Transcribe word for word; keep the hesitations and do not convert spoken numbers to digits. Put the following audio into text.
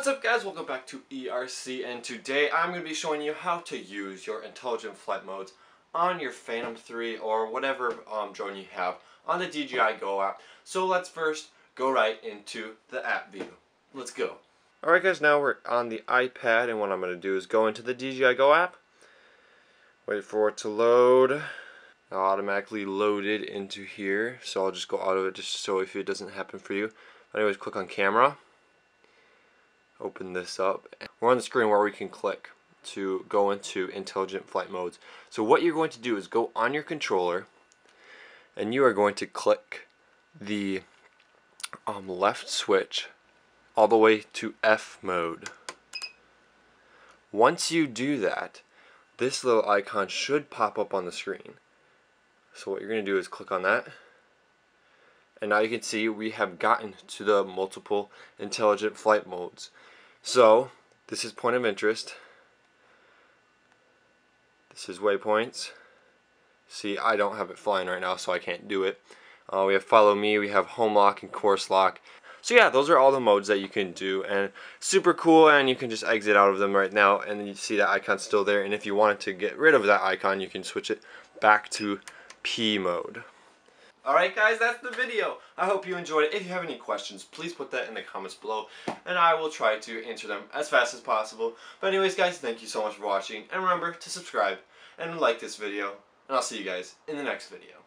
What's up guys, welcome back to E R C, and today I'm going to be showing you how to use your intelligent flight modes on your Phantom three or whatever um, drone you have on the D J I Go app. So let's first go right into the app view. Let's go. Alright guys, now we're on the iPad, and what I'm going to do is go into the D J I Go app, wait for it to load. I'll automatically load it into here, so I'll just go out of it just so if it doesn't happen for you. Anyways, click on camera. Open this up. We're on the screen where we can click to go into intelligent flight modes. So what you're going to do is go on your controller and you are going to click the um, left switch all the way to F mode. Once you do that, this little icon should pop up on the screen. So what you're going to do is click on that. And now you can see we have gotten to the multiple intelligent flight modes. So this is point of interest. This is waypoints. See, I don't have it flying right now, so I can't do it. Uh, we have follow me, we have home lock and course lock. So yeah, those are all the modes that you can do, and super cool, and you can just exit out of them right now, and then you see that icon still there, and if you wanted to get rid of that icon, you can switch it back to P mode. Alright guys, that's the video. I hope you enjoyed it. If you have any questions, please put that in the comments below, and I will try to answer them as fast as possible. But anyways guys, thank you so much for watching, and remember to subscribe and like this video, and I'll see you guys in the next video.